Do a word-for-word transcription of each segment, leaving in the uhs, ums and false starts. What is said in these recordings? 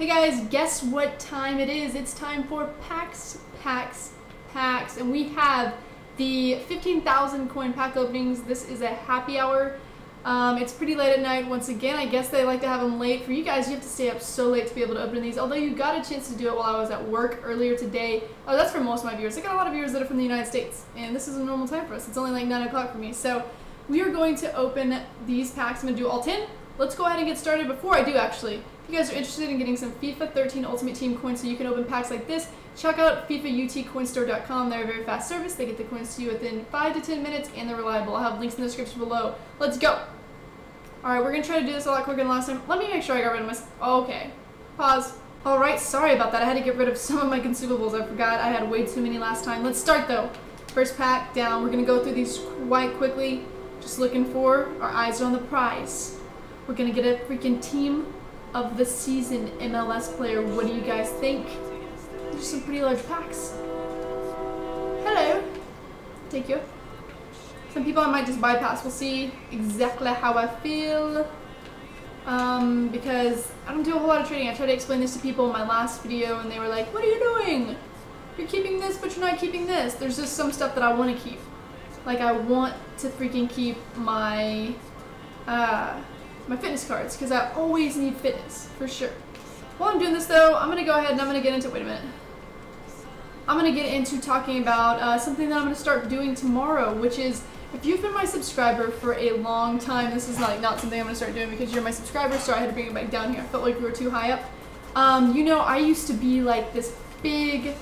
Hey guys, guess what time it is? It's time for packs, packs, packs, and we have the fifteen thousand coin pack openings. This is a happy hour. Um, it's pretty late at night once again. I guess they like to have them late. For you guys, you have to stay up so late to be able to open these, although you got a chance to do it while I was at work earlier today. Oh, that's for most of my viewers. I got a lot of viewers that are from the United States, and this is a normal time for us. It's only like nine o'clock for me. So we are going to open these packs. I'm going to do all ten. Let's go ahead and get started. Before I do, actually, if you guys are interested in getting some FIFA thirteen Ultimate Team coins so you can open packs like this, check out fifa u t coin store dot com. They're a very fast service. They get the coins to you within five to ten minutes, and they're reliable. I'll have links in the description below. Let's go. All right, we're going to try to do this a lot quicker than last time. Let me make sure I got rid of my... Okay. Pause. All right, sorry about that. I had to get rid of some of my consumables. I forgot I had way too many last time. Let's start, though. First pack down. We're going to go through these quite quickly. Just looking for... Our eyes are on the prize. We're going to get a freaking team of the season M L S player. What do you guys think? There's some pretty large packs. Hello. Thank you. Some people I might just bypass. We'll see exactly how I feel. Um, because I don't do a whole lot of trading. I tried to explain this to people in my last video and they were like, what are you doing? You're keeping this, but you're not keeping this. There's just some stuff that I want to keep. Like, I want to freaking keep my, uh, my fitness cards, because I always need fitness, for sure. While I'm doing this, though, I'm going to go ahead and I'm going to get into, wait a minute. I'm going to get into talking about uh, something that I'm going to start doing tomorrow, which is, if you've been my subscriber for a long time, this is like not something I'm going to start doing because you're my subscriber, so I had to bring it back down here. I felt like we were too high up. Um, you know, I used to be like this big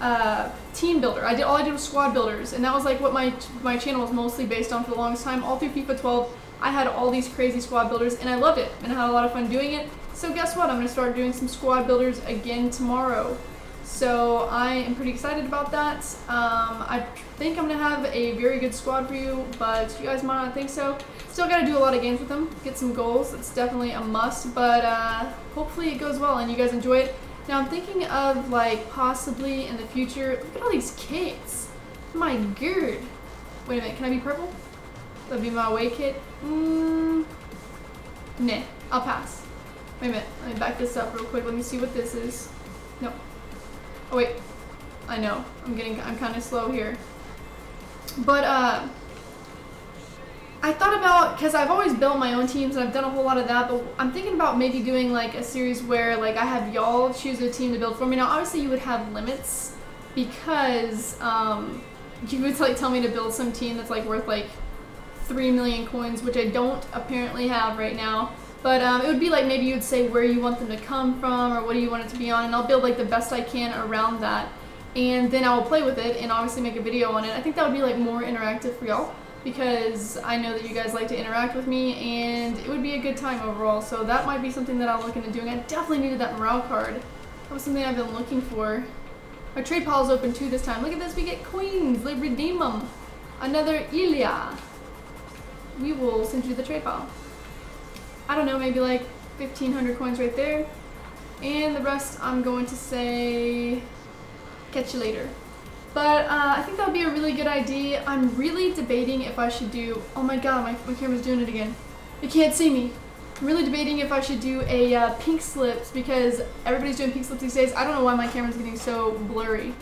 uh, team builder. I did all I did was squad builders, and that was like what my, my channel was mostly based on for the longest time. All through FIFA twelve, I had all these crazy squad builders, and I loved it, and I had a lot of fun doing it. So guess what? I'm going to start doing some squad builders again tomorrow. So I am pretty excited about that. Um, I think I'm going to have a very good squad for you, but you guys might not think so. Still got to do a lot of games with them, get some goals. It's definitely a must, but uh, hopefully it goes well and you guys enjoy it. Now I'm thinking of, like, possibly in the future, look at all these kits. My god. Wait a minute, can I be purple? That'd be my away kit. Mm, nah, I'll pass. Wait a minute, let me back this up real quick. Let me see what this is. Nope. Oh wait, I know, I'm getting, I'm kind of slow here. But uh, I thought about, because I've always built my own teams and I've done a whole lot of that, but I'm thinking about maybe doing like a series where like I have y'all choose a team to build for me. Now obviously you would have limits because um, you would like tell me to build some team that's like worth like three million coins, which I don't apparently have right now. But um, it would be like maybe you'd say where you want them to come from or what do you want it to be on, and I'll build like the best I can around that. And then I will play with it and obviously make a video on it. I think that would be like more interactive for y'all because I know that you guys like to interact with me and it would be a good time overall. So that might be something that I'll look into doing. I definitely needed that morale card. That was something I've been looking for. My trade pile is open too this time. Look at this, we get coins. They redeem them. Another Ilya. We will send you the trade pile. I don't know, maybe like fifteen hundred coins right there. And the rest I'm going to say, catch you later. But uh, I think that would be a really good idea. I'm really debating if I should do, oh my god, my, my camera's doing it again. You can't see me. I'm really debating if I should do a uh, pink slips because everybody's doing pink slips these days. I don't know why my camera's getting so blurry.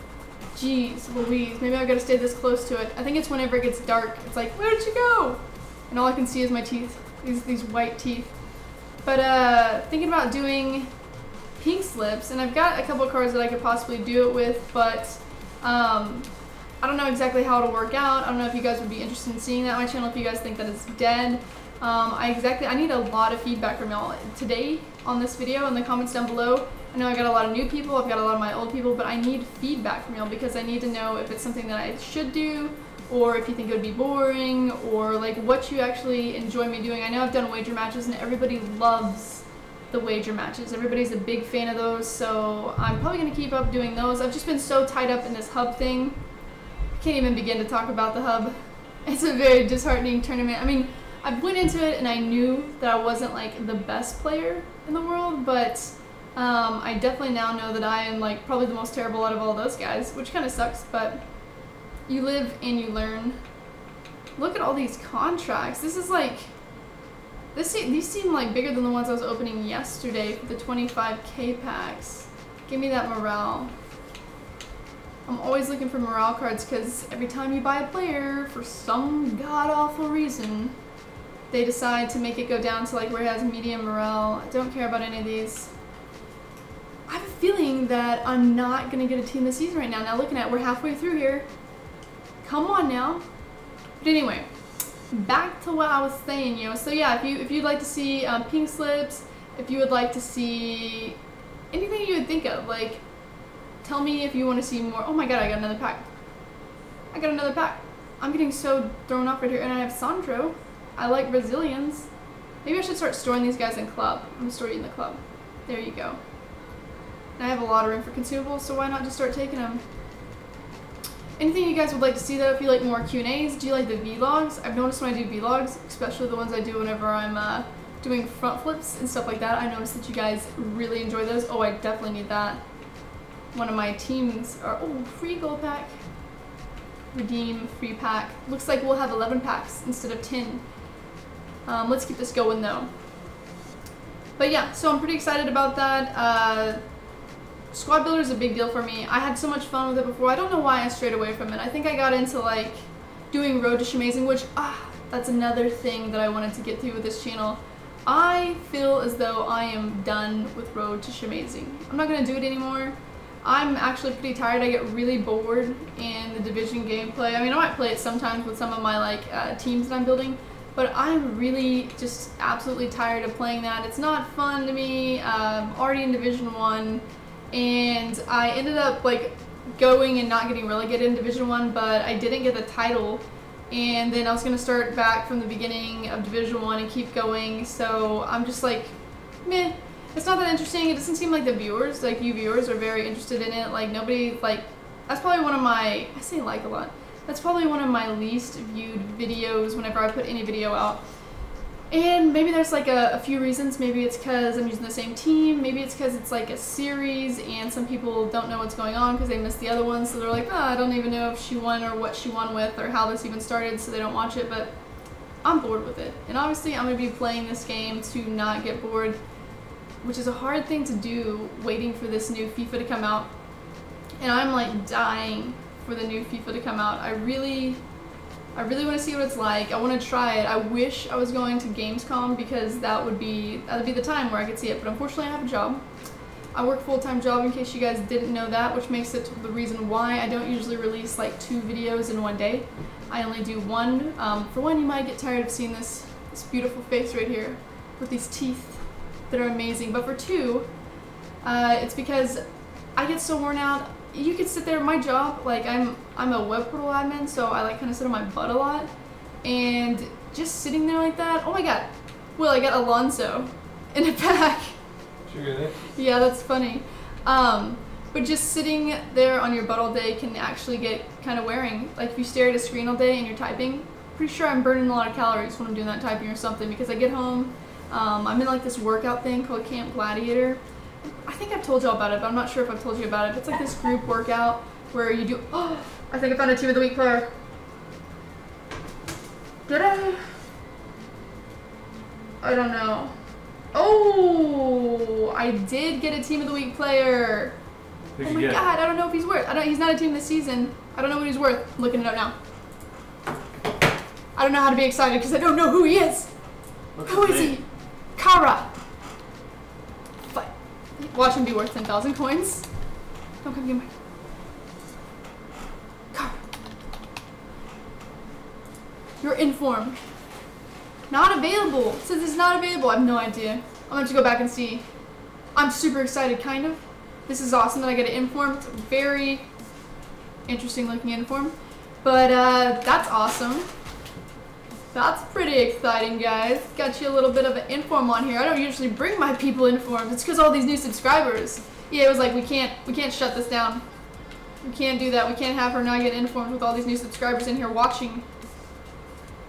Jeez Louise, maybe I've got to stay this close to it. I think it's whenever it gets dark, it's like, where did you go? And all I can see is my teeth. These, these white teeth. But uh, thinking about doing pink slips, and I've got a couple of cards that I could possibly do it with, but um, I don't know exactly how it'll work out. I don't know if you guys would be interested in seeing that on my channel, if you guys think that it's dead. Um, I exactly, I need a lot of feedback from y'all today on this video in the comments down below. I know I got a lot of new people, I've got a lot of my old people, but I need feedback from y'all because I need to know if it's something that I should do, or if you think it would be boring, or like what you actually enjoy me doing. I know I've done wager matches and everybody loves the wager matches. Everybody's a big fan of those, so I'm probably going to keep up doing those. I've just been so tied up in this hub thing. I can't even begin to talk about the hub. It's a very disheartening tournament. I mean, I went into it and I knew that I wasn't like the best player in the world, but um, I definitely now know that I am like probably the most terrible out of all those guys, which kind of sucks, but... You live and you learn. Look at all these contracts. This is like This se these seem like bigger than the ones I was opening yesterday for the twenty-five K packs. Give me that morale. I'm always looking for morale cards because every time you buy a player, for some god-awful reason, they decide to make it go down to like where it has medium morale. I don't care about any of these. I have a feeling that I'm not going to get a team this season right now. Now looking at it, we're halfway through here. Come on now. But anyway, back to what I was saying, yo. So yeah, if, you, if you'd like to see um, pink slips, if you would like to see anything you would think of, like, tell me if you want to see more. Oh my god, I got another pack. I got another pack. I'm getting so thrown off right here. And I have Sandro. I like Brazilians. Maybe I should start storing these guys in club. I'm going to store you in the club. There you go. And I have a lot of room for consumables, so why not just start taking them? Anything you guys would like to see, though, if you like more Q and A's, do you like the vlogs? I've noticed when I do vlogs, especially the ones I do whenever I'm uh, doing front flips and stuff like that, I noticed that you guys really enjoy those. Oh, I definitely need that. One of my teams are, oh, free gold pack. Redeem, free pack. Looks like we'll have eleven packs instead of ten. Um, let's keep this going, though. But yeah, so I'm pretty excited about that. Uh... Squad Builder is a big deal for me. I had so much fun with it before. I don't know why I strayed away from it. I think I got into like doing Road to Shamazing, which, ah, that's another thing that I wanted to get through with this channel. I feel as though I am done with Road to Shamazing. I'm not going to do it anymore. I'm actually pretty tired. I get really bored in the Division gameplay. I mean, I might play it sometimes with some of my like uh, teams that I'm building, but I'm really just absolutely tired of playing that. It's not fun to me. Uh, I'm already in Division one. And I ended up like going and not getting relegated in Division one, but I didn't get the title, and then I was going to start back from the beginning of Division one and keep going, so I'm just like, meh. It's not that interesting. It doesn't seem like the viewers, like you viewers, are very interested in it. Like nobody, like, that's probably one of my, I say like a lot, that's probably one of my least viewed videos whenever I put any video out. And maybe there's like a, a few reasons. Maybe it's because I'm using the same team. Maybe it's because it's like a series and some people don't know what's going on because they missed the other one. So they're like, oh, I don't even know if she won or what she won with or how this even started, so they don't watch it. But I'm bored with it. And obviously I'm going to be playing this game to not get bored, which is a hard thing to do waiting for this new FIFA to come out. And I'm like dying for the new FIFA to come out. I really... I really want to see what it's like. I want to try it. I wish I was going to Gamescom because that would be that would be the time where I could see it. But unfortunately, I have a job. I work a full-time job, in case you guys didn't know that, which makes it the reason why I don't usually release like two videos in one day. I only do one. Um, for one, you might get tired of seeing this this beautiful face right here with these teeth that are amazing. But for two, uh, it's because I get so worn out. You could sit there, my job, like I'm I'm a web portal admin, so I like kind of sit on my butt a lot, and just sitting there like that, oh my god, well, I got Alonso in a pack. Did you get it? Yeah, that's funny. Um, but just sitting there on your butt all day can actually get kind of wearing. Like if you stare at a screen all day and you're typing, pretty sure I'm burning a lot of calories when I'm doing that typing or something, because I get home, um, I'm in like this workout thing called Camp Gladiator. I think I've told y'all about it, but I'm not sure if I've told you about it. But it's like this group workout where you do... Oh, I think I found a Team of the Week player. Did I? I don't know. Oh, I did get a Team of the Week player. Who'd oh my god, I don't know if he's worth. I don't, he's not a team this season. I don't know what he's worth. I'm looking it up now. I don't know how to be excited because I don't know who he is. What's who is name? He? Kara. Watch him be worth ten thousand coins. Don't come get my car. You're informed. Not available. It says it's not available. I have no idea. I'm going to have to go back and see. I'm super excited, kind of. This is awesome that I get an inform. It's a very interesting looking inform. But uh, that's awesome. That's pretty exciting, guys. Got you a little bit of an inform on here. I don't usually bring my people informs. It's because all these new subscribers. Yeah, it was like, we can't, we can't shut this down. We can't do that. We can't have her not get informed with all these new subscribers in here watching.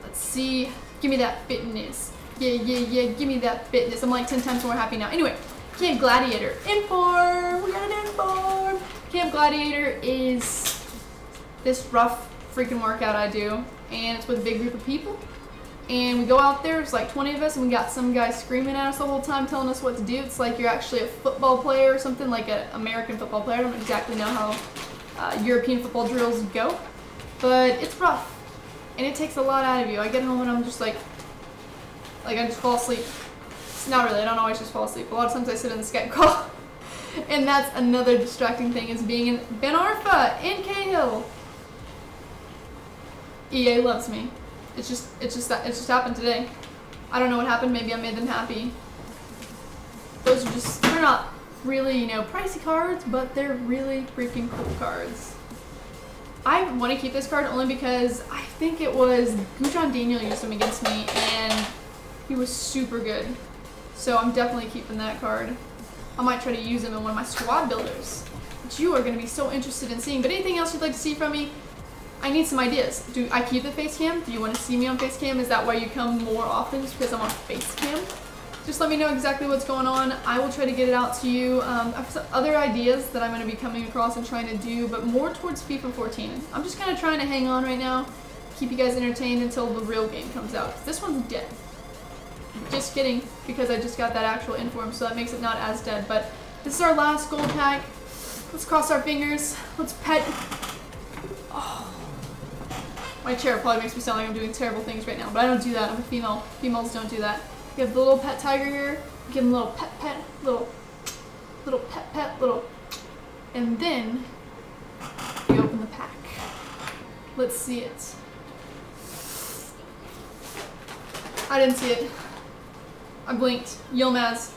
Let's see. Give me that fitness. Yeah, yeah, yeah. Give me that fitness. I'm like ten times more happy now. Anyway, Camp Gladiator. Inform. We got an inform. Camp Gladiator is this rough freaking workout I do. And it's with a big group of people. And we go out there, it's like twenty of us, and we got some guy screaming at us the whole time, telling us what to do. It's like you're actually a football player or something, like an American football player. I don't exactly know how uh, European football drills go, but it's rough. And it takes a lot out of you. I get home and I'm just like, like I just fall asleep. Not really, I don't always just fall asleep. A lot of times I sit in the Skype call. And that's another distracting thing, is being in Ben Arfa in Cahill. E A loves me. It's just, it's just, it's just happened today. I don't know what happened. Maybe I made them happy. Those are just, they're not really, you know, pricey cards, but they're really freaking cool cards. I want to keep this card only because I think it was Gujan Daniel used him against me, and he was super good. So I'm definitely keeping that card. I might try to use him in one of my squad builders, which you are going to be so interested in seeing. But anything else you'd like to see from me? I need some ideas. Do I keep the face cam? Do you want to see me on face cam? Is that why you come more often, just because I'm on face cam? Just let me know exactly what's going on. I will try to get it out to you. Um, I have some other ideas that I'm going to be coming across and trying to do, but more towards FIFA fourteen. I'm just kind of trying to hang on right now, keep you guys entertained until the real game comes out. This one's dead. Just kidding, because I just got that actual inform, so that makes it not as dead. But this is our last gold pack. Let's cross our fingers. Let's pet. Oh. My chair probably makes me sound like I'm doing terrible things right now, but I don't do that. I'm a female. Females don't do that. We have the little pet tiger here. We give him a little pet pet, little, little pet pet, little. And then we open the pack. Let's see it. I didn't see it. I blinked. Yilmaz.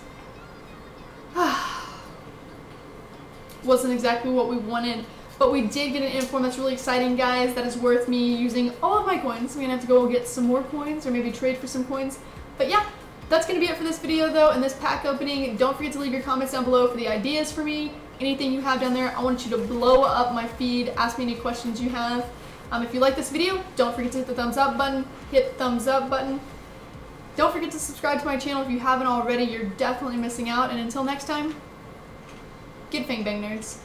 Wasn't exactly what we wanted, but we did get an inform that's really exciting, guys. That is worth me using all of my coins. I'm gonna have to go get some more coins, or maybe trade for some coins. But yeah, that's gonna be it for this video though, and this pack opening. Don't forget to leave your comments down below for the ideas for me. Anything you have down there, I want you to blow up my feed. Ask me any questions you have. Um, if you like this video, don't forget to hit the thumbs up button. Hit the thumbs up button. Don't forget to subscribe to my channel if you haven't already. You're definitely missing out. And until next time, get Fang Bang Nerds.